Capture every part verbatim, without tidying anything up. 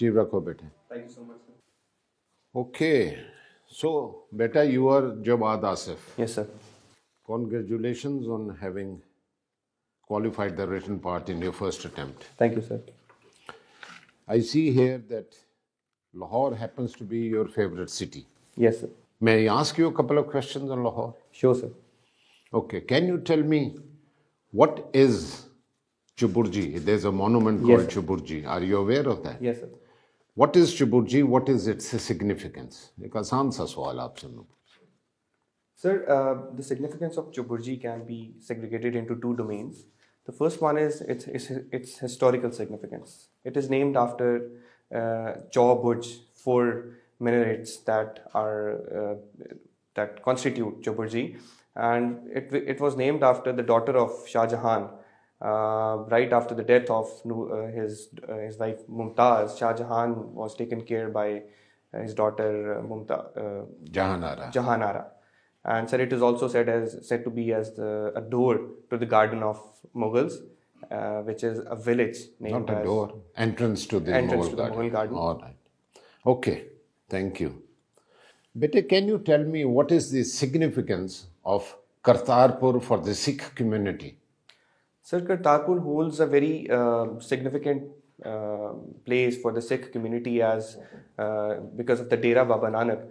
Chibra Corbett. Thank you so much, sir. Okay. So, beta, you are Jawad Asif. Yes, sir. Congratulations on having qualified the written part in your first attempt. Thank you, sir. I see here that Lahore happens to be your favorite city. Yes, sir. May I ask you a couple of questions on Lahore? Sure, sir. Okay. Can you tell me what is Chuburji? There's a monument called yes, Chuburji. Are you aware of that? Yes, sir. What is Chuburji? What is its significance? Sir, uh, the significance of Chuburji can be segregated into two domains. The first one is its, its, its historical significance. It is named after uh, Chuburji, four minarets that are uh, that constitute Chuburji, and it, it was named after the daughter of Shah Jahan. Uh, right after the death of uh, his uh, his wife Mumtaz, Shah Jahan was taken care by uh, his daughter uh, Mumtaz uh, Jahanara. Jahanara, and sir, it is also said as said to be as the, a door to the garden of Mughals, uh, which is a village named not a as door entrance to the entrance Mughal, to the garden. Mughal garden. All right, okay, thank you. Bete, can you tell me what is the significance of Kartarpur for the Sikh community? Sir, Kartarpur holds a very uh, significant uh, place for the Sikh community as uh, because of the Dera Baba Nanak.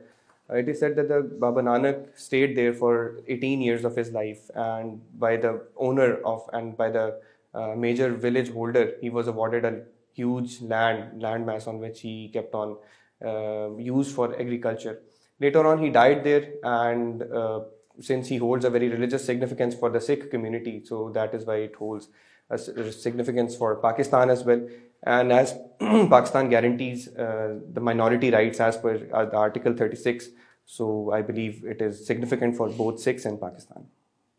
Uh, it is said that the Baba Nanak stayed there for eighteen years of his life, and by the owner of and by the uh, major village holder, he was awarded a huge land landmass on which he kept on uh, used for agriculture. Later on, he died there, and uh, since he holds a very religious significance for the Sikh community, so that is why it holds a significance for Pakistan as well. And as Pakistan guarantees uh, the minority rights as per uh, the Article thirty-six, so I believe it is significant for both Sikhs and Pakistan.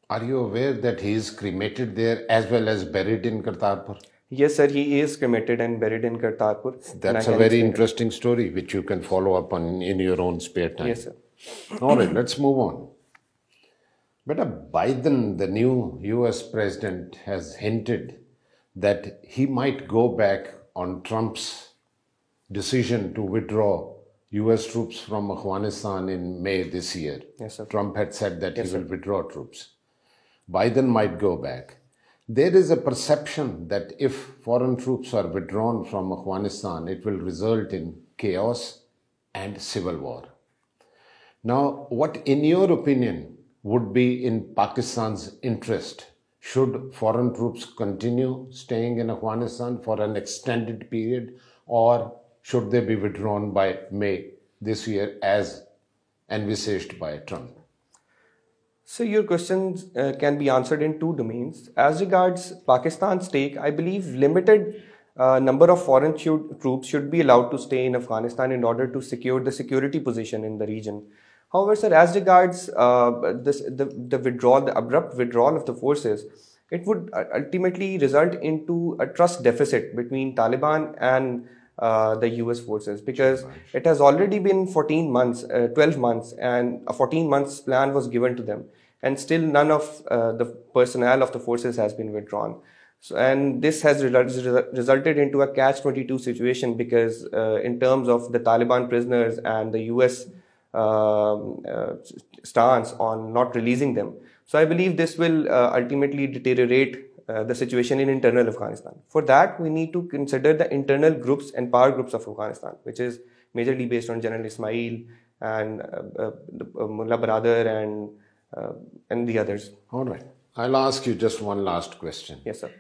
Are you aware that he is cremated there as well as buried in Kartarpur? Yes, sir, he is cremated and buried in Kartarpur. That's a very interesting story which you can follow up on in your own spare time. Yes, sir. All right, let's move on. But Biden, the new U S president, has hinted that he might go back on Trump's decision to withdraw U S troops from Afghanistan in May this year. Yes, sir. Trump had said that yes, he will sir. withdraw troops. Biden might go back. There is a perception that if foreign troops are withdrawn from Afghanistan, it will result in chaos and civil war. Now, what, in your opinion, would be in Pakistan's interest should foreign troops continue staying in Afghanistan for an extended period, or should they be withdrawn by May this year as envisaged by Trump? So your questions uh, can be answered in two domains. As regards Pakistan's take, I believe limited uh, number of foreign troops should be allowed to stay in Afghanistan in order to secure the security position in the region. However, sir, as regards uh, this, the, the withdrawal, the abrupt withdrawal of the forces, it would ultimately result into a trust deficit between Taliban and uh, the U S forces, because it has already been fourteen months, uh, twelve months, and a fourteen months plan was given to them, and still none of uh, the personnel of the forces has been withdrawn. So, and this has re re resulted into a catch twenty-two situation, because uh, in terms of the Taliban prisoners and the U S Uh, uh, stance on not releasing them. So I believe this will uh, ultimately deteriorate uh, the situation in internal Afghanistan. For that, we need to consider the internal groups and power groups of Afghanistan, which is majorly based on General Ismail and uh, uh, uh, Mullah Baradar and, uh, and the others. All right. I'll ask you just one last question. Yes, sir.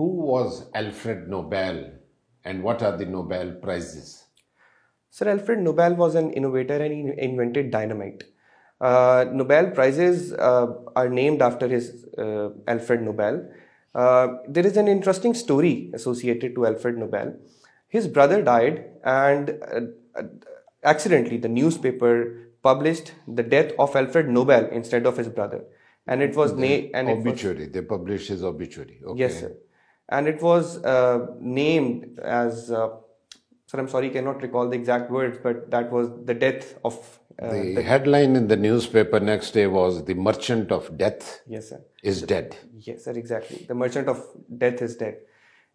Who was Alfred Nobel, and what are the Nobel Prizes? Sir, Alfred Nobel was an innovator, and he invented dynamite. Uh, Nobel Prizes uh, are named after his uh, Alfred Nobel. Uh, there is an interesting story associated to Alfred Nobel. His brother died, and uh, accidentally the newspaper published the death of Alfred Nobel instead of his brother. And it was named... Obituary. They published his obituary. Okay. Yes, sir. And it was uh, named as... Uh, Sir, I'm sorry, I cannot recall the exact words, but that was the death of... Uh, the, the headline in the newspaper next day was, "The merchant of death yes, sir. is the, dead." Yes, sir, exactly. The merchant of death is dead.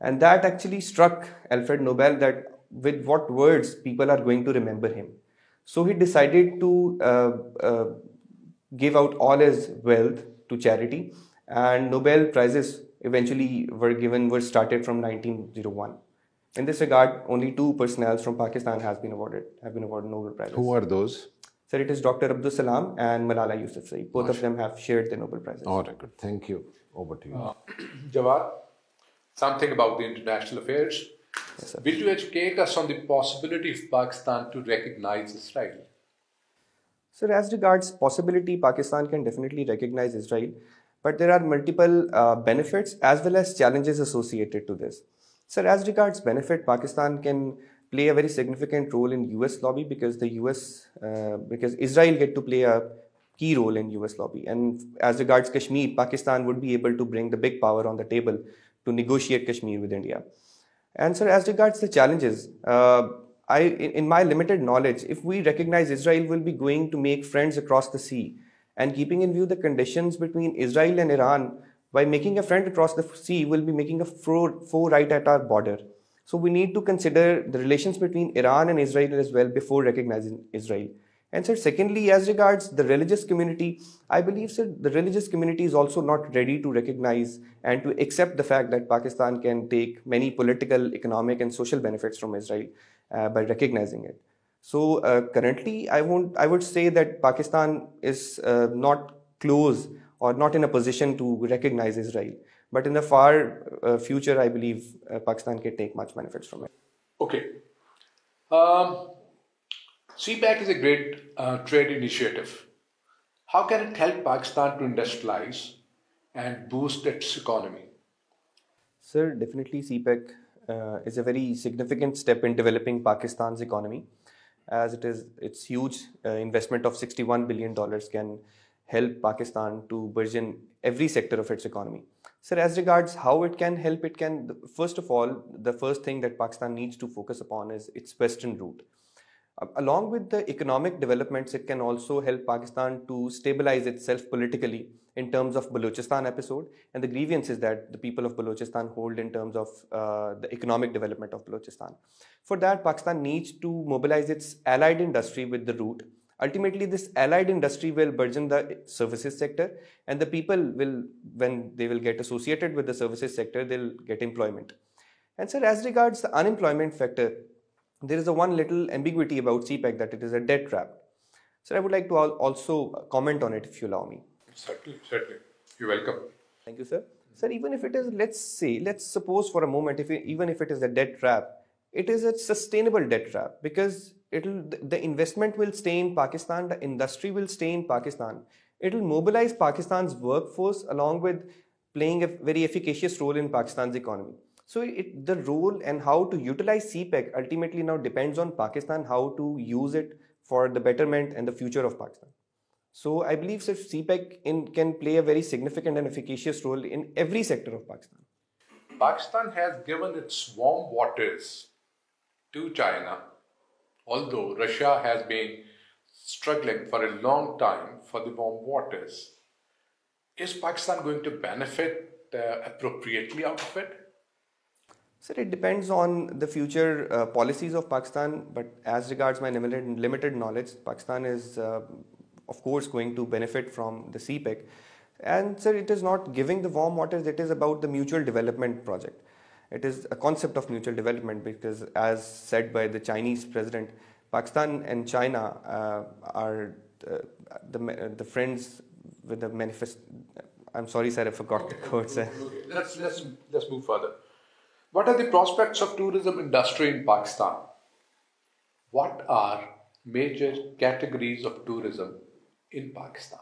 And that actually struck Alfred Nobel, that with what words people are going to remember him. So he decided to uh, uh, give out all his wealth to charity, and Nobel Prizes eventually were given, were started from nineteen oh one. In this regard, only two personnels from Pakistan has been awarded, have been awarded Nobel Prizes. Who are those? Sir, it is Doctor Abdus Salam and Malala Yousafzai. Both of them have shared the Nobel Prizes. All right, good. Thank you. Over to you. Uh, Jawad, something about the international affairs. Yes, sir. Will you educate us on the possibility of Pakistan to recognize Israel? Sir, as regards possibility, Pakistan can definitely recognize Israel. But there are multiple uh, benefits as well as challenges associated to this. Sir, as regards benefit, Pakistan can play a very significant role in U S lobby because the U S, uh, because Israel get to play a key role in U S lobby. And as regards Kashmir, Pakistan would be able to bring the big power on the table to negotiate Kashmir with India. And sir, as regards the challenges, uh, I, in, in my limited knowledge, if we recognize Israel, we'll be going to make friends across the sea. And keeping in view the conditions between Israel and Iran, by making a friend across the sea, we'll be making a foe right at our border. So we need to consider the relations between Iran and Israel as well before recognizing Israel. And sir, secondly, as regards the religious community, I believe, sir, the religious community is also not ready to recognize and to accept the fact that Pakistan can take many political, economic and social benefits from Israel uh, by recognizing it. So uh, currently, I, won't, I would say that Pakistan is uh, not close or not in a position to recognize Israel. But in the far uh, future, I believe uh, Pakistan can take much benefits from it. Okay. Um, C PEC is a great uh, trade initiative. How can it help Pakistan to industrialize and boost its economy? Sir, definitely C PEC uh, is a very significant step in developing Pakistan's economy, as it is its huge uh, investment of sixty-one billion dollars can help Pakistan to burgeon every sector of its economy. Sir, as regards how it can help, it can, first of all, the first thing that Pakistan needs to focus upon is its western route. Uh, along with the economic developments, it can also help Pakistan to stabilize itself politically in terms of Balochistan episode and the grievances that the people of Balochistan hold in terms of uh, the economic development of Balochistan. For that, Pakistan needs to mobilize its allied industry with the route. Ultimately, this allied industry will burgeon the services sector, and the people will, when they will get associated with the services sector, they'll get employment. And sir, as regards the unemployment factor, there is a one little ambiguity about C PEC that it is a debt trap. Sir, I would like to also comment on it if you allow me. Certainly, certainly. You're welcome. Thank you, sir. Sir, even if it is, let's say, let's suppose for a moment, if it, even if it is a debt trap, it is a sustainable debt trap because it'll, the investment will stay in Pakistan, the industry will stay in Pakistan. It will mobilize Pakistan's workforce along with playing a very efficacious role in Pakistan's economy. So it, the role and how to utilize C PEC ultimately now depends on Pakistan, how to use it for the betterment and the future of Pakistan. So I believe sir, C PEC in, can play a very significant and efficacious role in every sector of Pakistan. Pakistan has given its warm waters to China, although Russia has been struggling for a long time for the warm waters. Is Pakistan going to benefit uh, appropriately out of it? Sir, it depends on the future uh, policies of Pakistan, but as regards my limited, limited knowledge, Pakistan is, uh, of course, going to benefit from the C PEC. And sir, it is not giving the warm waters, it is about the mutual development project. It is a concept of mutual development because, as said by the Chinese president, Pakistan and China uh, are uh, the, uh, the friends with the manifest... I'm sorry, sir, I forgot okay, the quote, sir. Let's, let's, let's move further. What are the prospects of tourism industry in Pakistan? What are major categories of tourism in Pakistan?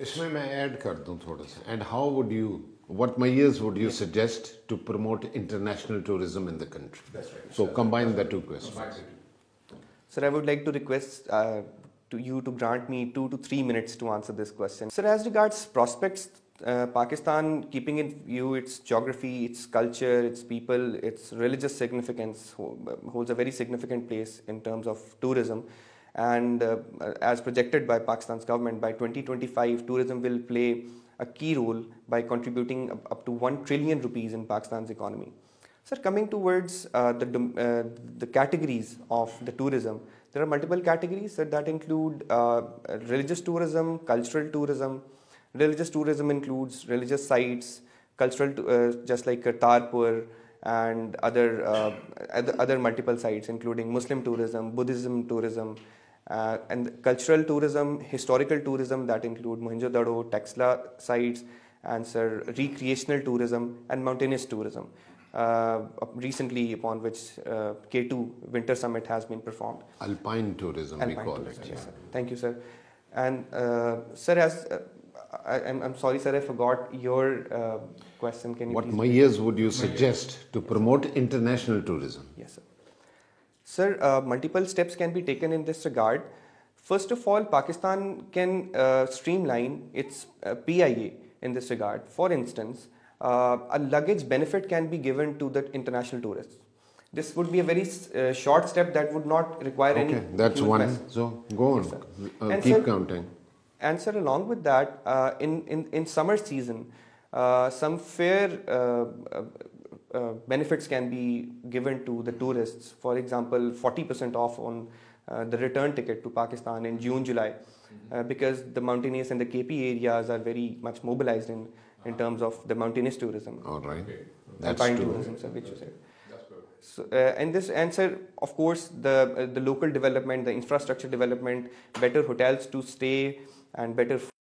इसमें मैं add कर दूं थोड़ा सा. And how would you, what measures would you suggest to promote international tourism in the country? That's right. So combine the two questions. Sir, I would like to request uh, to you to grant me two to three minutes to answer this question. Sir, as regards prospects, Uh, Pakistan, keeping in view its geography, its culture, its people, its religious significance, holds a very significant place in terms of tourism. And uh, as projected by Pakistan's government, by twenty twenty-five, tourism will play a key role by contributing up to one trillion rupees in Pakistan's economy. Sir, coming towards uh, the, uh, the categories of the tourism, there are multiple categories that, that include uh, religious tourism, cultural tourism. Religious tourism includes religious sites, cultural, uh, just like Kartarpur and other, uh, other multiple sites including Muslim tourism, Buddhism tourism, uh, and cultural tourism, historical tourism that include Mohenjo-Daro, Taxila sites, and sir, recreational tourism and mountainous tourism. Uh, recently, upon which uh, K two Winter Summit has been performed. Alpine tourism, Alpine we call tourism, it. Yes, sir. Thank you, sir. And uh, sir, as uh, I, I'm, I'm sorry, sir, I forgot your uh, question. Can you? What measures would you suggest to promote international tourism? Yes, sir. Sir, uh, multiple steps can be taken in this regard. First of all, Pakistan can uh, streamline its uh, P I A in this regard. For instance, Uh, a luggage benefit can be given to the international tourists. This would be a very uh, short step that would not require okay, any... Okay, that's one. Message. So, go on. Yes, uh, and keep sir, counting. And sir, along with that, uh, in, in, in summer season, uh, some fair uh, uh, benefits can be given to the tourists. For example, forty percent off on uh, the return ticket to Pakistan in June, July. Uh, because the mountainous and the K P areas are very much mobilized in in terms of the mountainous tourism. All right, okay. That's alpine true. Tourism, sir, which you said. That's good. So, uh, and this answer, of course, the uh, the local development, the infrastructure development, better hotels to stay, and better